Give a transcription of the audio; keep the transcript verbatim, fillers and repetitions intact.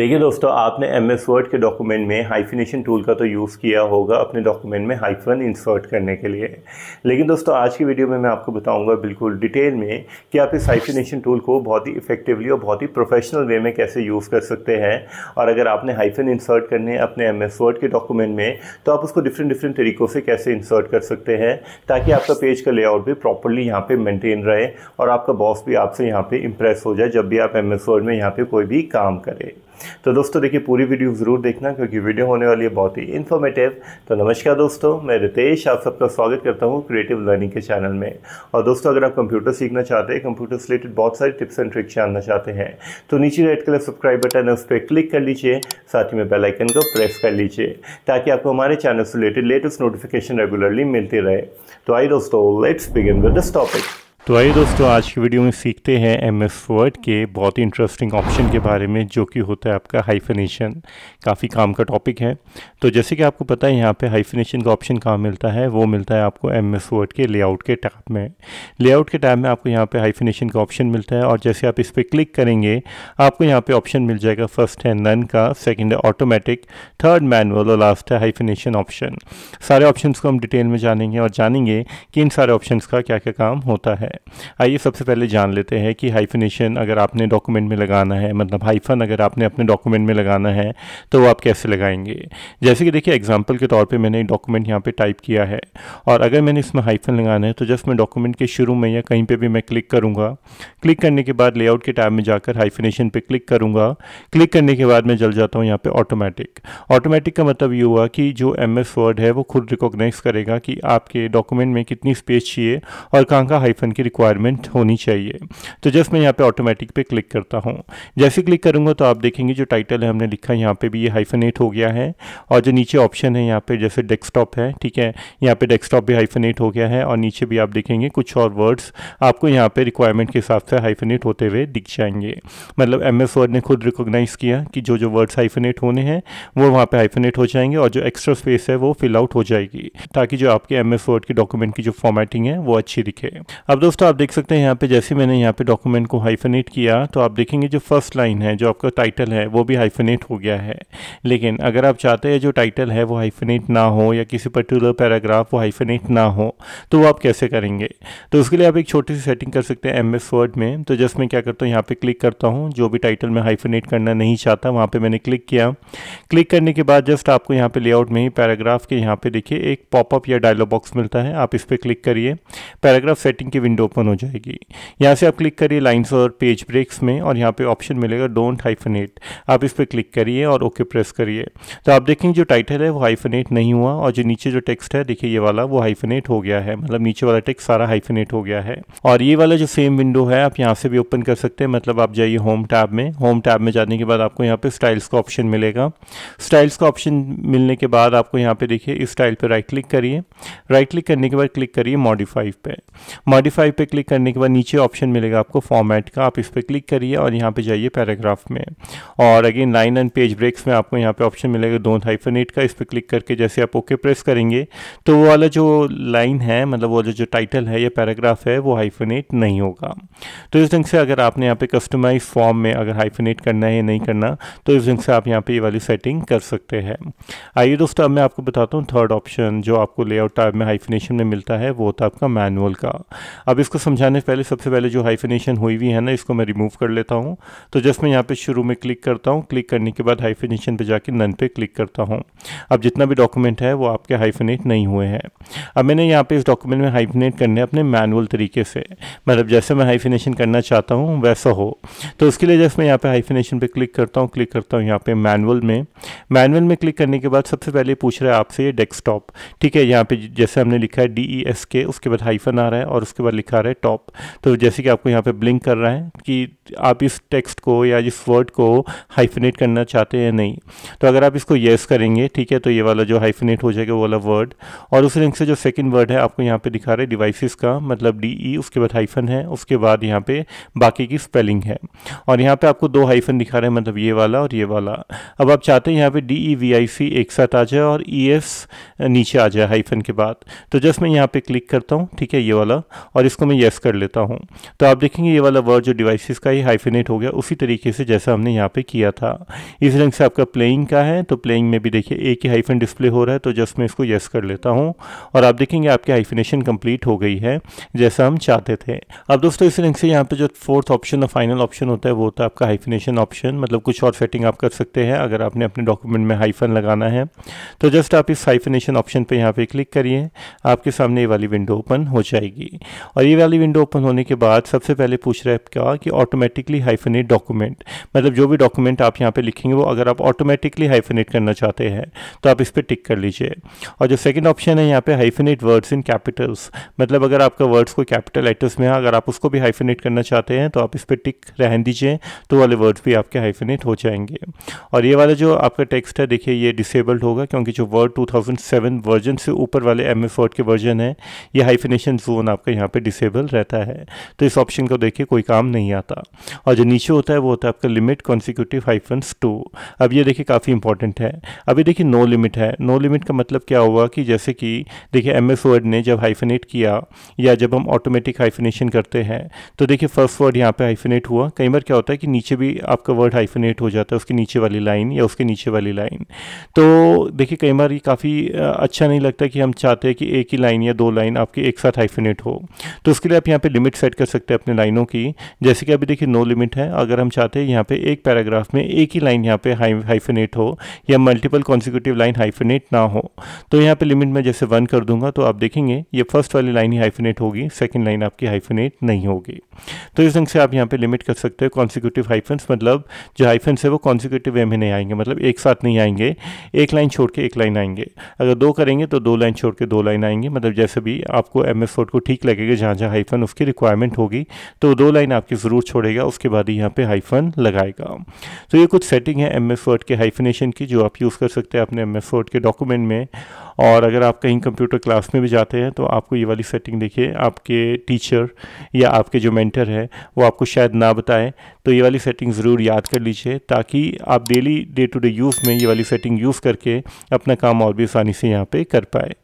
देखिए दोस्तों, आपने एम एस वर्ड के डॉक्यूमेंट में हाइफिनेशन टूल का तो यूज़ किया होगा अपने डॉक्यूमेंट में हाइफन इंसर्ट करने के लिए, लेकिन दोस्तों आज की वीडियो में मैं आपको बताऊंगा बिल्कुल डिटेल में कि आप इस हाइफिनेशन टूल को बहुत ही इफेक्टिवली और बहुत ही प्रोफेशनल वे में कैसे यूज़ कर सकते हैं। और अगर आपने हाइफन इंसर्ट करने अपने एम एस वर्ड के डॉक्यूमेंट में, तो आप उसको डिफरेंट डिफरेंट तरीक़ों से कैसे इंसर्ट कर सकते हैं ताकि आपका पेज का लेआउट भी प्रॉपरली यहाँ पर मेनटेन रहे और आपका बॉस भी आपसे यहाँ पर इम्प्रेस हो जाए जब भी आप एम एस वर्ड में यहाँ पर कोई भी काम करें। तो दोस्तों देखिए, पूरी वीडियो ज़रूर देखना क्योंकि वीडियो होने वाली है बहुत ही इन्फॉर्मेटिव। तो नमस्कार दोस्तों, मैं रितेश आप सबका स्वागत करता हूँ क्रिएटिव लर्निंग के चैनल में। और दोस्तों, अगर आप कंप्यूटर सीखना चाहते हैं, कंप्यूटर से रिलेटेड बहुत सारी टिप्स एंड ट्रिक्स जानना चाहते हैं, तो नीचे रेड कलर सब्सक्राइब बटन है, उस पर क्लिक कर लीजिए, साथ ही में बेल आइकन को प्रेस कर लीजिए ताकि आपको हमारे चैनल से रिलेटेड लेटेस्ट नोटिफिकेशन रेगुलरली मिलती रहे। तो आई दोस्तों, let's begin with this topic. तो आइए दोस्तों, आज की वीडियो में सीखते हैं एम एस वर्ड के बहुत ही इंटरेस्टिंग ऑप्शन के बारे में, जो कि होता है आपका हाइफिनेशन। काफ़ी काम का टॉपिक है। तो जैसे कि आपको पता है, यहाँ पे हाइफिनेशन का ऑप्शन कहाँ मिलता है? वो मिलता है आपको एम एस वर्ड के लेआउट के टैब में। लेआउट के टैब में आपको यहाँ पे हाइफिनेशन का ऑप्शन मिलता है और जैसे आप इस पर क्लिक करेंगे, आपको यहाँ पर ऑप्शन मिल जाएगा। फर्स्ट है नन का, सेकेंड है ऑटोमेटिक, थर्ड मैनुअल और लास्ट है हाइफिनेशन ऑप्शन। सारे ऑप्शन को हम डिटेल में जानेंगे और जानेंगे कि इन सारे ऑप्शन का क्या क्या काम होता है। आइए सबसे पहले जान लेते हैं कि हाइफिनेशन अगर आपने डॉक्यूमेंट में लगाना है, मतलब हाइफन अगर आपने अपने डॉक्यूमेंट में लगाना है, तो वो आप कैसे लगाएंगे। जैसे कि देखिए, एग्जांपल के तौर पे मैंने एक डॉक्यूमेंट यहाँ पे टाइप किया है और अगर मैंने इसमें हाइफन लगाना है, तो जस्ट मैं डॉक्यूमेंट के शुरू में या कहीं पर भी मैं क्लिक करूँगा। क्लिक करने के बाद लेआउट के टैब में जाकर हाइफिनेशन पर क्लिक करूँगा। क्लिक करने के बाद मैं चल जाता हूँ यहाँ पर ऑटोमेटिक। ऑटोमेटिक का मतलब ये हुआ कि जो एम एस वर्ड है वो खुद रिकॉग्नाइज़ करेगा कि आपके डॉक्यूमेंट में कितनी स्पेस चाहिए और कहाँ कहाँ हाइफन की रिक्वायरमेंट होनी चाहिए। तो जस्ट मैं यहाँ पे ऑटोमेटिक पे क्लिक करता हूँ। जैसे क्लिक करूँगा तो आप देखेंगे जो टाइटल है हमने लिखा है यहाँ पे भी ये हाइफनेट हो गया है और जो नीचे ऑप्शन है यहाँ पे, जैसे डेस्कटॉप है, ठीक है, यहाँ पे डेस्कटॉप भी हाइफनेट हो गया है और नीचे भी आप देखेंगे कुछ और वर्ड्स आपको यहाँ पर रिक्वायरमेंट के हिसाब से हाइफनेट होते हुए दिख जाएंगे। मतलब एम एस वर्ड ने खुद रिकोगनाइज़ किया कि जो जो वर्ड्स हाइफनेट होने हैं वो वहाँ पर हाइफनेट हो जाएंगे और जो एक्स्ट्रा स्पेस है वो फिल आउट हो जाएगी, ताकि जो आपके एम एस वर्ड के डॉक्यूमेंट की जो फॉर्मेटिंग है वो अच्छी दिखे। अब दोस्तों आप देख सकते हैं यहाँ पे, जैसे मैंने यहाँ पे डॉक्यूमेंट को हाइफनेट किया तो आप देखेंगे जो फर्स्ट लाइन है, जो आपका टाइटल है, वो भी हाइफनेट हो गया है। लेकिन अगर आप चाहते हैं जो टाइटल है वो हाइफनेट ना हो या किसी पर्टिकुलर पैराग्राफ वो हाइफनेट ना हो, तो वो आप कैसे करेंगे? तो उसके लिए आप एक छोटी सी सेटिंग कर सकते हैं एम एस वर्ड में। तो जस्ट मैं क्या करता हूँ, यहाँ पर क्लिक करता हूँ, जो भी टाइटल मैं हाइफनेट करना नहीं चाहता वहाँ पर मैंने क्लिक किया। क्लिक करने के बाद जस्ट आपको यहाँ पर लेआउट में ही पैराग्राफ के यहाँ पर देखिए एक पॉपअप या डायलॉग बॉक्स मिलता है। आप इस पर क्लिक करिए, पैराग्राफ सेटिंग की विंडो ओपन हो जाएगी। यहाँ से आप क्लिक करिए लाइंस और पेज ब्रेक्स में और यहाँ पे ऑप्शन मिलेगा डोंट हाइफनेट। आप इस पर क्लिक करिए और ओके प्रेस करिए। तो आप देखेंगे जो टाइटल है वो हाइफनेट नहीं हुआ और जो नीचे जो टेक्स्ट है, देखिए ये वाला, वो हाइफनेट हो गया है। मतलब नीचे वाला टेक्स्ट सारा हाइफनेट हो गया है। और ये वाला जो सेम विंडो है आप यहाँ से भी ओपन कर सकते हैं। मतलब आप जाइए होम टैब में। होम टैब में जाने के बाद आपको यहाँ पर स्टाइल्स का ऑप्शन मिलेगा। स्टाइल्स का ऑप्शन मिलने के बाद आपको यहाँ पर देखिए इस स्टाइल पर राइट क्लिक करिए। राइट क्लिक करने के बाद क्लिक करिए मॉडिफाई पे। मॉडिफाई पे क्लिक करने के बाद नीचे ऑप्शन मिलेगा आपको फॉर्मेट का। आप इस पर क्लिक करिए और यहाँ पे जाइए पैराग्राफ में और again line and page breaks में आपको यहाँ पे ऑप्शन मिलेगा डोंट हाइफनेट का। इस पर क्लिक करके जैसे आप ओके प्रेस करेंगे तो वो वाला जो लाइन है, मतलब वो जो टाइटल है या पैराग्राफ है, वो हाइफनेट नहीं होगा। तो इस ढंग से अगर आपने यहाँ पर कस्टमाइज फॉर्म में अगर हाइफनेट करना है या नहीं करना, तो इस ढंग से आप यहाँ पर ये वाली सेटिंग कर सकते हैं। आइए दोस्तों, अब मैं आपको बताता हूँ थर्ड ऑप्शन जो आपको लेआउट टैब में हाइफनेशन में मिलता है, वो होता है आपका मैनुअल का। अब इसको समझाने से पहले सबसे पहले जो हाइफिनेशन हुई हुई है ना, इसको मैं रिमूव कर लेता हूँ। तो जस्ट मैं यहाँ पे शुरू में क्लिक करता हूँ। क्लिक करने के बाद हाइफिनेशन पे जाके नन पे क्लिक करता हूँ। अब जितना भी डॉक्यूमेंट है वो आपके हाइफिनेट नहीं हुए हैं। अब मैंने यहाँ पे इस डॉक्यूमेंट में हाइफिनेट करने अपने मैनुअल तरीके से, मतलब जैसे मैं हाइफिनेशन करना चाहता हूँ वैसा हो। तो उसके लिए जस्ट मैं यहाँ पर हाइफिनेशन पर क्लिक करता हूँ। क्लिक करता हूँ यहाँ पर मैनुअल में। मैनुअल में क्लिक करने के बाद सबसे पहले पूछ रहा है आपसे ये डेस्कटॉप, ठीक है। यहाँ पर जैसे हमने लिखा है डी ई एस के, उसके बाद हाइफन आ रहा है और उसके बाद लिखा रहा है टॉप। तो जैसे कि आपको यहाँ पे ब्लिंक कर रहा है कि आप इस टेक्स्ट को या इस वर्ड को हाइफनेट करना चाहते हैं नहीं। तो अगर आप इसको येस करेंगे, ठीक है, तो ये वाला जो हाइफनेट हो जाएगा वो वाला वर्ड। और उस रंग से जो सेकंड वर्ड है आपको यहाँ पे दिखा रहा है डिवाइसेस का, मतलब डी ई, उसके बाद हाइफन है, उसके बाद यहाँ पे बाकी की स्पेलिंग है। और यहाँ पर आपको दो हाइफन दिखा रहे हैं, मतलब ये वाला और ये वाला। अब आप चाहते हैं यहाँ पर डी ई वी आई सी एक साथ आ जाए और ई एस नीचे आ जाए हाइफन के बाद। तो जस्ट मैं यहाँ पर क्लिक करता हूँ, ठीक है, ये वाला, और इसको मैं येस कर लेता हूँ, तो आप देखेंगे ये वाला वर्ड जो डिवाइसेस का ही हाइफिनेट हो गया, उसी तरीके से जैसा हमने यहाँ पे किया था। इस रंग से आपका प्लेइंग का है, तो प्लेइंग में भी देखिए एक ही हाइफिन डिस्प्ले हो रहा है, तो जस्ट मैं इसको येस कर लेता हूँ और आप देखेंगे आपकी हाइफिनेशन कंप्लीट हो गई है जैसा हम चाहते थे। अब दोस्तों इस रंग से यहाँ पर जो फोर्थ ऑप्शन और फाइनल ऑप्शन होता है वो होता है आपका हाइफिनेशन ऑप्शन, मतलब कुछ और सेटिंग आप कर सकते हैं अगर आपने अपने डॉक्यूमेंट में हाइफन लगाना है। तो जस्ट आप इस हाइफिनेशन ऑप्शन पर यहाँ पर क्लिक करिए, आपके सामने ये वाली विंडो ओपन हो जाएगी। और ये वाली विंडो ओपन होने के बाद सबसे पहले पूछ रहा है क्या कि ऑटोमेटिकली हाइफिनेट डॉक्यूमेंट, मतलब जो भी डॉक्यूमेंट आप यहाँ पे लिखेंगे वो अगर आप ऑटोमेटिकली हाइफिनेट करना चाहते हैं तो आप इस पर टिक कर लीजिए। और जो सेकंड ऑप्शन है यहाँ पे हाइफिनेट वर्ड्स इन कैपिटल्स, मतलब अगर आपका वर्ड्स को कैपिटल लेटर्स में है अगर आप उसको भी हाइफिनेट करना चाहते हैं तो आप इस पर टिक रहने दीजिए, तो वाले वर्ड्स भी आपके हाइफिनेट हो जाएंगे। और ये वाला जो आपका टेक्स्ट है देखिए ये डिसेबल्ड होगा क्योंकि जो Word two thousand seven version से ऊपर वाले एम एस वर्ड के वर्जन है ये हाइफिनेशन जोन आपका यहाँ पे डिसेबल रहता है, तो इस ऑप्शन को देखिए कोई काम नहीं आता। और जो नीचे होता है वो होता है आपका लिमिट कॉन्सिक्यूटिव हाइफन्स टू। अब ये देखिए काफ़ी इंपॉर्टेंट है। अभी देखिए नो लिमिट है, नो लिमिट का मतलब क्या हुआ कि जैसे कि देखिए एम एस वर्ड ने जब हाइफिनेट किया या जब हम ऑटोमेटिक हाइफिनेशन करते हैं तो देखिए फर्स्ट वर्ड यहाँ पे हाइफिनेट हुआ। कई बार क्या होता है कि नीचे भी आपका वर्ड हाइफिनेट हो जाता है, उसके नीचे वाली लाइन या उसके नीचे वाली लाइन, तो देखिए कई बार ये काफ़ी अच्छा नहीं लगता कि हम चाहते हैं कि एक ही लाइन या दो लाइन आपकी एक साथ हाइफिनेट हो, तो उसके लिए आप यहाँ पे लिमिट सेट कर सकते हैं अपने लाइनों की। जैसे कि अभी देखिए नो लिमिट है, अगर हम चाहते हैं यहाँ पे एक पैराग्राफ में एक ही लाइन यहाँ पे हाइफिनेट हो या मल्टीपल कॉन्सिक्यूटिव लाइन हाइफिनेट ना हो, तो यहाँ पे लिमिट में जैसे वन कर दूंगा तो आप देखेंगे ये फर्स्ट वाली लाइन ही हाइफिनेट होगी, सेकेंड लाइन आपकी हाइफिनेट नहीं होगी। तो इस ढंग से आप यहाँ पे लिमिट कर सकते हो। कॉन्सिक्यूटिव हाइफन्स मतलब जो हाइफन्स है वो कॉन्सिक्यूटिव वे में नहीं आएंगे, मतलब एक साथ नहीं आएंगे, एक लाइन छोड़ के एक लाइन आएंगे। अगर दो करेंगे तो दो लाइन छोड़ के दो लाइन आएंगे, मतलब जैसे भी आपको एम एस वर्ड को ठीक लगेगा जहाँ जहाँ हाइफन उसकी रिक्वायरमेंट होगी तो दो लाइन आपकी ज़रूर छोड़ेगा, उसके बाद ही यहाँ पे हाइफन लगाएगा। तो ये कुछ सेटिंग है एम एस वर्ड के हाइफिनेशन की जो आप यूज़ कर सकते हैं अपने एम एस वर्ड के डॉक्यूमेंट में। और अगर आप कहीं कंप्यूटर क्लास में भी जाते हैं तो आपको ये वाली सेटिंग देखिए आपके टीचर या आपके जो मेंटर है वो आपको शायद ना बताएं, तो ये वाली सेटिंग ज़रूर याद कर लीजिए ताकि आप daily day to day use में ये वाली सेटिंग यूज़ करके अपना काम और भी आसानी से यहाँ पर कर पाए।